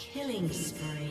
Killing spree.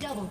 Double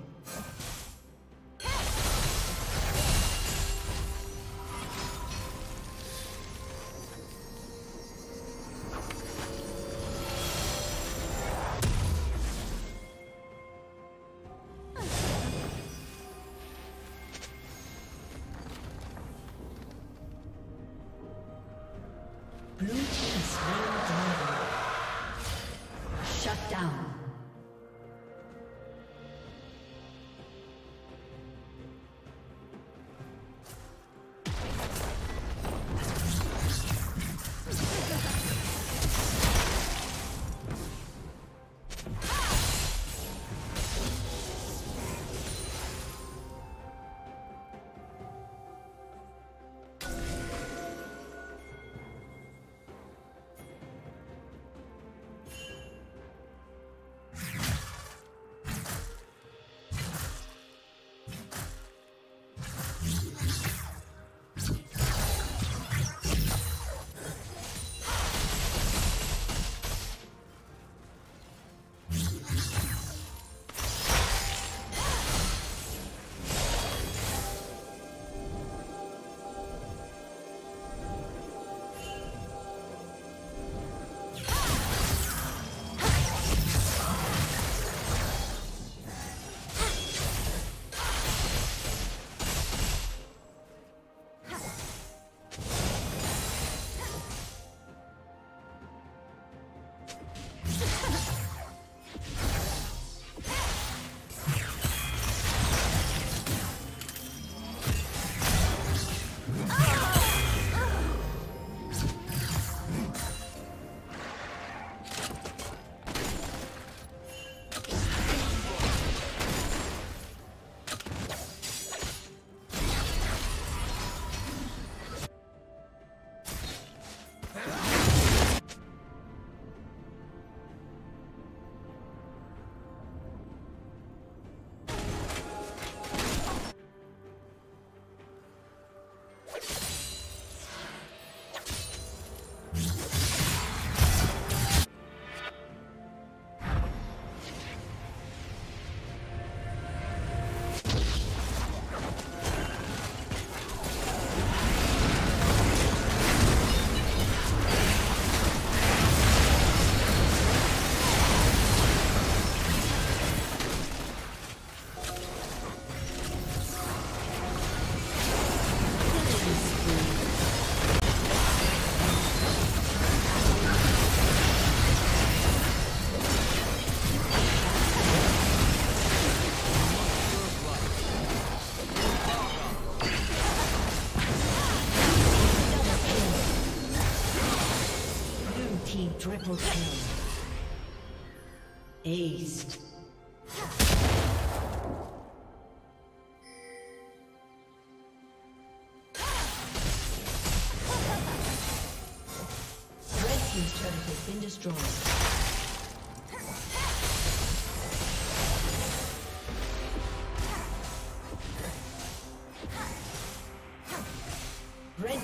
Triple kill. Aced. team's turret has been destroyed. Red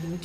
Blue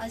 A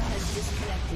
has disconnected.